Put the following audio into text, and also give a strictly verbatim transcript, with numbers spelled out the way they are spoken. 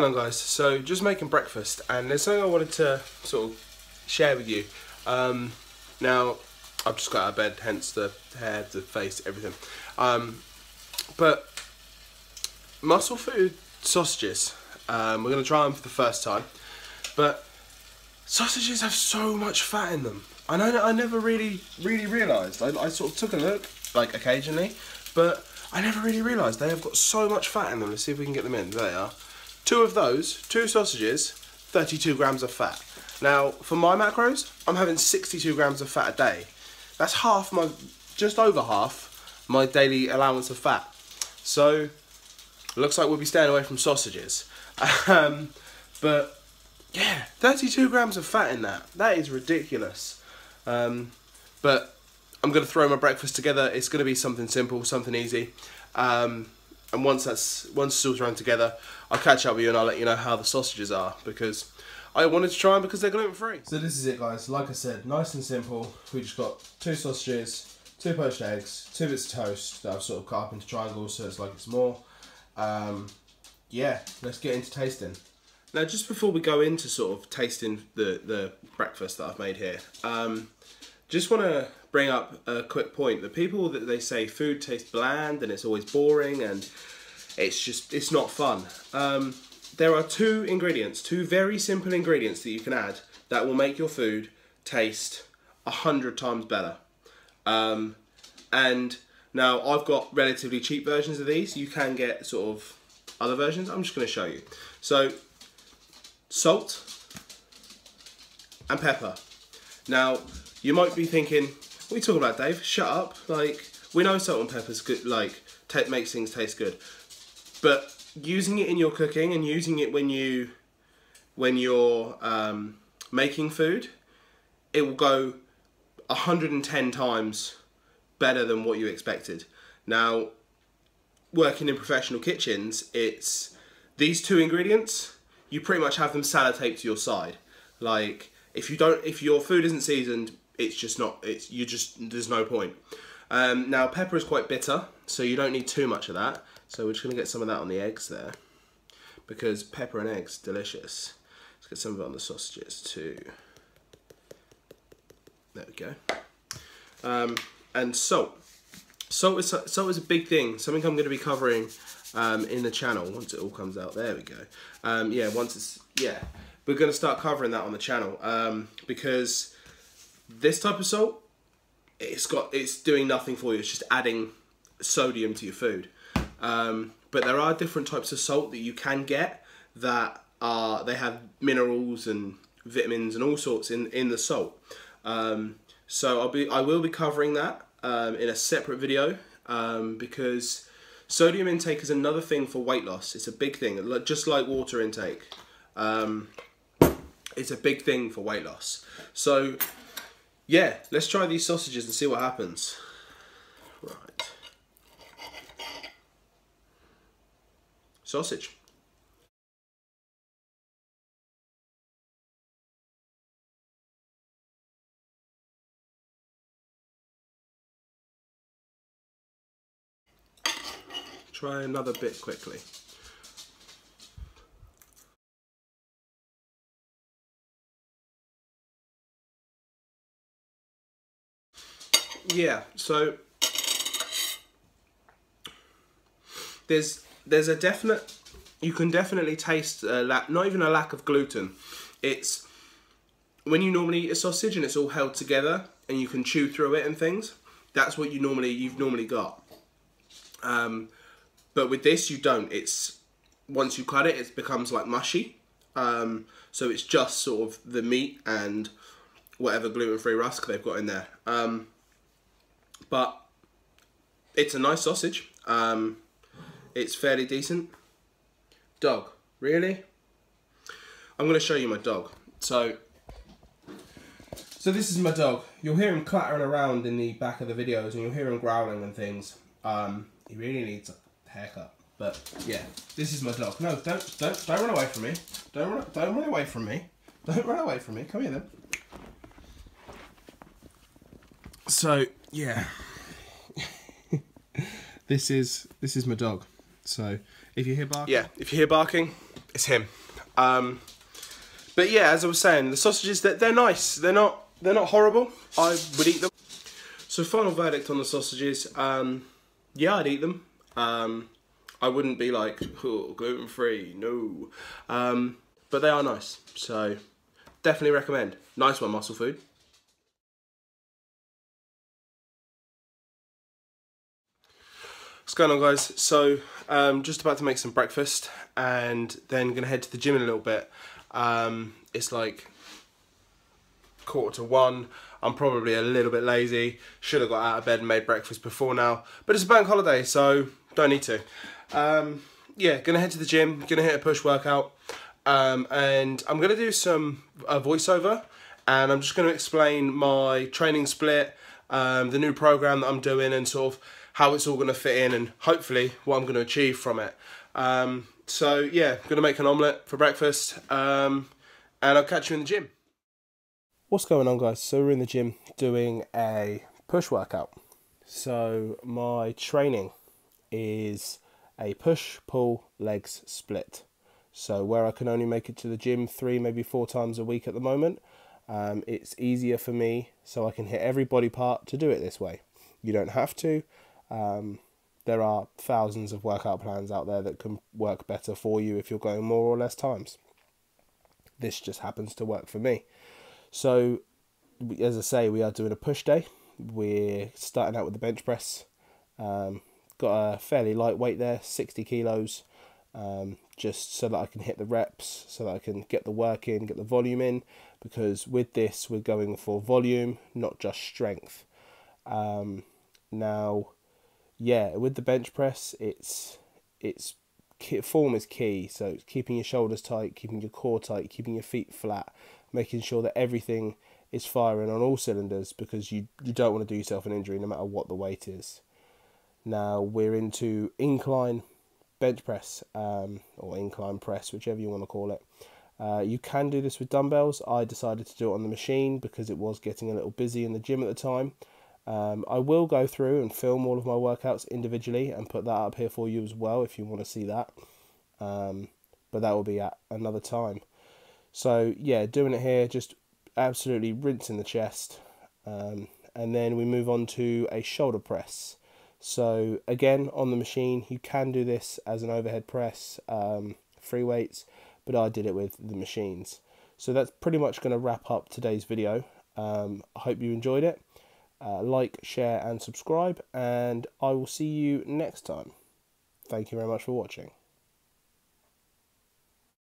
going on, guys? So just making breakfast, and there's something I wanted to sort of share with you. Um, now I've just got out of bed, hence the hair, the face, everything. Um, but Muscle Food sausages, um, we're going to try them for the first time, but sausages have so much fat in them. And I, I never really, really realised. I, I sort of took a look, like occasionally, but I never really realised they have got so much fat in them. Let's see if we can get them in. There they are. Two of those, two sausages, thirty-two grams of fat. Now, for my macros, I'm having sixty-two grams of fat a day. That's half my, just over half, my daily allowance of fat. So, looks like we'll be staying away from sausages. Um, but, yeah, thirty-two grams of fat in that. That is ridiculous. Um, but I'm going to throw my breakfast together. It's going to be something simple, something easy. Um, and once that's once it's all thrown together, I'll catch up with you and I'll let you know how the sausages are, because I wanted to try them because they're gluten free. So this is it, guys. Like I said, nice and simple. We just got two sausages, two poached eggs, two bits of toast that I've sort of cut up into triangles, so it's like it's more. Um, yeah, let's get into tasting. Now, just before we go into sort of tasting the, the breakfast that I've made here, um, just want to bring up a quick point. The people that they say food tastes bland and it's always boring and it's just, it's not fun. Um, there are two ingredients, two very simple ingredients that you can add that will make your food taste a hundred times better. Um, and now I've got relatively cheap versions of these. You can get sort of other versions. I'm just going to show you. So, salt and pepper. Now, you might be thinking, what are you talking about, Dave? Shut up. Like, we know salt and pepper's good, like, makes things taste good. But using it in your cooking and using it when, you, when you're um, making food, it will go a hundred and ten times better than what you expected. Now, working in professional kitchens, it's these two ingredients. You pretty much have them sellotaped to your side. Like, if you don't, if your food isn't seasoned, it's just not. It's you just there's no point. Um, now, pepper is quite bitter, so you don't need too much of that. So we're just gonna get some of that on the eggs there, because pepper and eggs, delicious. Let's get some of it on the sausages too. There we go. Um, and salt. Salt is salt is a big thing. Something I'm gonna be covering. Um, in the channel once it all comes out. There we go. Um, yeah, once it's yeah, we're gonna start covering that on the channel, um, because this type of salt, it's got it's doing nothing for you. It's just adding sodium to your food. Um, but there are different types of salt that you can get that are they have minerals and vitamins and all sorts in in the salt. Um, so I'll be I will be covering that um, in a separate video, um, because sodium intake is another thing for weight loss. It's a big thing, just like water intake. Um, it's a big thing for weight loss. So, yeah, let's try these sausages and see what happens. Right. Sausage. Try another bit quickly. Yeah, so there's there's a definite, you can definitely taste a lack, not even a lack of gluten. It's when you normally eat a sausage and it's all held together and you can chew through it and things. That's what you normally you've normally got. Um, But with this, you don't. It's once you cut it, it becomes like mushy. Um, so it's just sort of the meat and whatever gluten-free rusk they've got in there. Um, but it's a nice sausage. Um, it's fairly decent. Dog, really? I'm going to show you my dog. So, so this is my dog. You'll hear him clattering around in the back of the videos, and you'll hear him growling and things. Um, he really needs a haircut, but yeah, this is my dog. No, don't, don't, don't run away from me. Don't run, don't run away from me. Don't run away from me. Come here then. So yeah, this is this is my dog. So if you hear barking, yeah, if you hear barking, it's him. Um, but yeah, as I was saying, the sausages, they're, they're nice. They're not they're not horrible. I would eat them. So final verdict on the sausages. Um, yeah, I'd eat them. Um, I wouldn't be like, oh, gluten free, no. Um, but they are nice. So definitely recommend. Nice one, Muscle Food. What's going on, guys? So um, just about to make some breakfast and then gonna head to the gym in a little bit. Um, it's like quarter to one. I'm probably a little bit lazy. Should have got out of bed and made breakfast before now, but it's a bank holiday, so don't need to. Um, yeah, gonna head to the gym, gonna hit a push workout, um, and I'm gonna do some uh, voiceover, and I'm just gonna explain my training split, um, the new program that I'm doing, and sort of how it's all going to fit in and hopefully what I'm going to achieve from it. Um, so yeah, I'm going to make an omelette for breakfast, um, and I'll catch you in the gym. What's going on, guys? So we're in the gym doing a push workout. So my training is a push, pull, legs, split. So where I can only make it to the gym three, maybe four times a week at the moment, um, it's easier for me so I can hit every body part to do it this way. You don't have to. Um, there are thousands of workout plans out there that can work better for you if you're going more or less times. This just happens to work for me. So, as I say, we are doing a push day. We're starting out with the bench press. Um, got a fairly light weight there, sixty kilos, um, just so that I can hit the reps, so that I can get the work in, get the volume in, because with this we're going for volume, not just strength. Um, now... Yeah, with the bench press, it's it's form is key. So it's keeping your shoulders tight, keeping your core tight, keeping your feet flat, making sure that everything is firing on all cylinders, because you, you don't want to do yourself an injury no matter what the weight is. Now we're into incline bench press, um, or incline press, whichever you want to call it. Uh, you can do this with dumbbells. I decided to do it on the machine because it was getting a little busy in the gym at the time. Um, I will go through and film all of my workouts individually and put that up here for you as well if you want to see that, um, but that will be at another time. So yeah, doing it here, just absolutely rinsing the chest, um, and then we move on to a shoulder press. So again, on the machine, you can do this as an overhead press, um, free weights, but I did it with the machines. So that's pretty much going to wrap up today's video. um, I hope you enjoyed it. Uh, like, share and subscribe, and I will see you next time. Thank you very much for watching.